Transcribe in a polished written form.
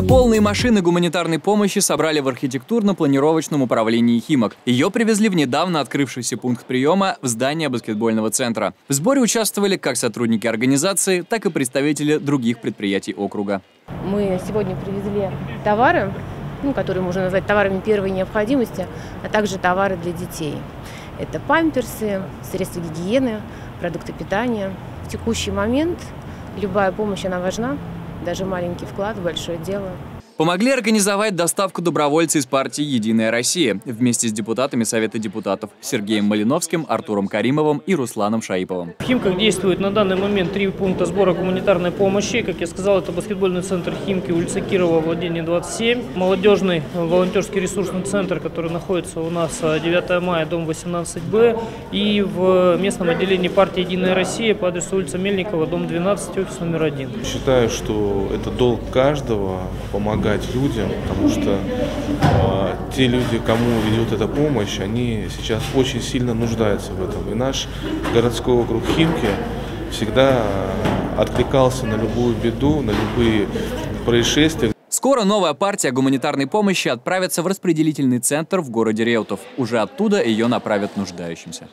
Две полные машины гуманитарной помощи собрали в архитектурно-планировочном управлении Химок. Ее привезли в недавно открывшийся пункт приема в здание баскетбольного центра. В сборе участвовали как сотрудники организации, так и представители других предприятий округа. Мы сегодня привезли товары, которые можно назвать товарами первой необходимости, а также товары для детей. Это памперсы, средства гигиены, продукты питания. В текущий момент любая помощь, она важна. Даже маленький вклад в большое дело. Помогли организовать доставку добровольцы из партии «Единая Россия» вместе с депутатами Совета депутатов Сергеем Малиновским, Артуром Каримовым и Русланом Шаиповым. В Химках действует на данный момент 3 пункта сбора гуманитарной помощи. Как я сказал, это баскетбольный центр Химки, улица Кирова, владение 27. Молодежный волонтерский ресурсный центр, который находится у нас 9 мая, дом 18Б. И в местном отделении партии «Единая Россия» по адресу улица Мельникова, дом 12, офис номер 1. Считаю, что это долг каждого помогать людям, потому что те люди, кому идет эта помощь, они сейчас очень сильно нуждаются в этом. И наш городской округ Химки всегда откликался на любую беду, на любые происшествия. Скоро новая партия гуманитарной помощи отправится в распределительный центр в городе Реутов. Уже оттуда ее направят нуждающимся.